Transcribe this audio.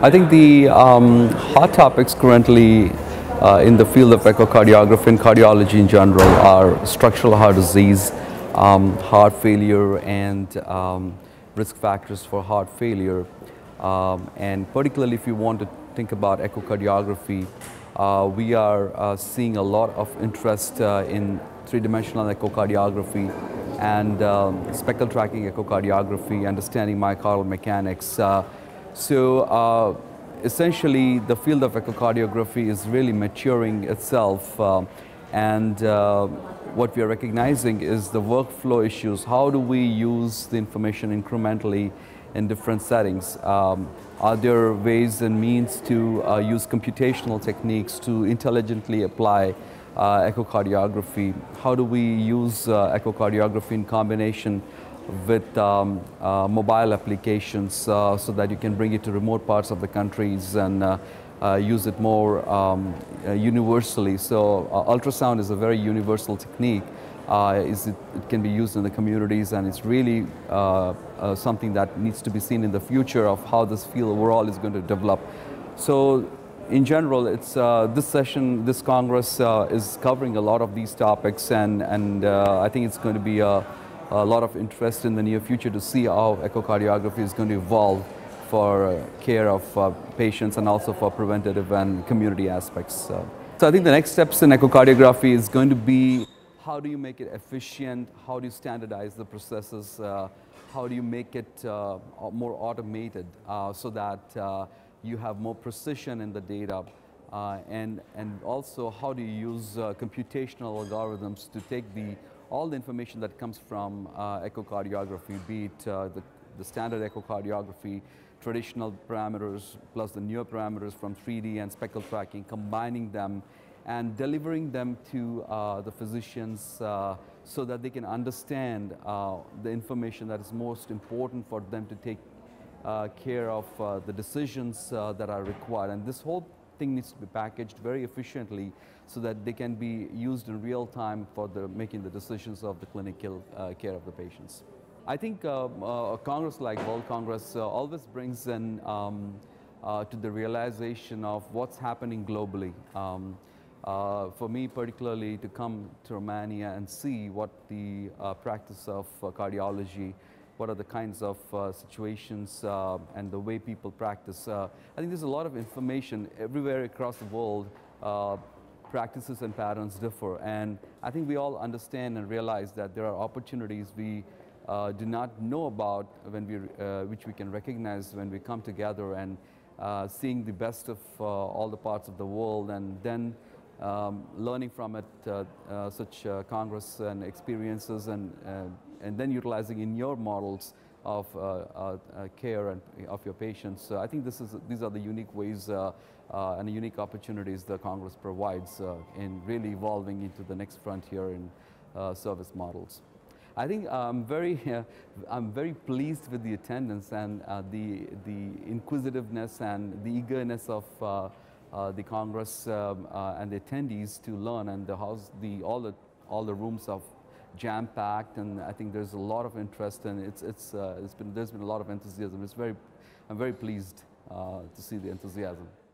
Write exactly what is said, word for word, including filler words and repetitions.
I think the um, hot topics currently uh, in the field of echocardiography and cardiology in general are structural heart disease, um, heart failure, and um, risk factors for heart failure. Um, and particularly if you want to think about echocardiography, uh, we are uh, seeing a lot of interest uh, in three-dimensional echocardiography and um, speckle tracking echocardiography, understanding myocardial mechanics. Uh, so uh, essentially the field of echocardiography is really maturing itself, uh, and uh, what we are recognizing is the workflow issues. How do we use the information incrementally in different settings? Um, are there ways and means to uh, use computational techniques to intelligently apply uh, echocardiography? How do we use uh, echocardiography in combination with um, uh, mobile applications uh, so that you can bring it to remote parts of the countries and uh, uh, use it more um, uh, universally? So uh, ultrasound is a very universal technique. Uh, is it, it can be used in the communities, and it's really uh, uh, something that needs to be seen in the future of how this field overall is going to develop. So in general, it's, uh, this session, this Congress uh, is covering a lot of these topics, and, and uh, I think it's going to be a, a lot of interest in the near future to see how echocardiography is going to evolve for care of uh, patients and also for preventative and community aspects. So, so I think the next steps in echocardiography is going to be: how do you make it efficient? How do you standardize the processes? Uh, how do you make it uh, more automated uh, so that uh, you have more precision in the data? Uh, and, and also, how do you use uh, computational algorithms to take the, all the information that comes from uh, echocardiography, be it uh, the, the standard echocardiography, traditional parameters, plus the newer parameters from three D and speckle tracking, combining them and delivering them to uh, the physicians uh, so that they can understand uh, the information that is most important for them to take uh, care of uh, the decisions uh, that are required. And this whole thing needs to be packaged very efficiently so that they can be used in real time for the, making the decisions of the clinical uh, care of the patients. I think uh, uh, a Congress like World Congress uh, always brings in um, uh, to the realization of what's happening globally. Um, Uh, for me particularly, to come to Romania and see what the uh, practice of uh, cardiology, what are the kinds of uh, situations uh, and the way people practice. Uh, I think there's a lot of information everywhere across the world. Uh, practices and patterns differ, and I think we all understand and realize that there are opportunities we uh, do not know about, when we, uh, which we can recognize when we come together, and uh, seeing the best of uh, all the parts of the world, and then Um, learning from it, uh, uh, such uh, Congress and experiences, and, uh, and then utilizing in your models of uh, uh, care and of your patients. So I think this is, these are the unique ways uh, uh, and the unique opportunities the Congress provides uh, in really evolving into the next frontier in uh, service models. I think I'm very, uh, I'm very pleased with the attendance and uh, the, the inquisitiveness and the eagerness of uh, Uh, the Congress um, uh, and the attendees to learn, and the house, the all the all the rooms are jam-packed, and I think there's a lot of interest, and it's it's uh, it's been there's been a lot of enthusiasm. It's very, I'm very pleased uh, to see the enthusiasm.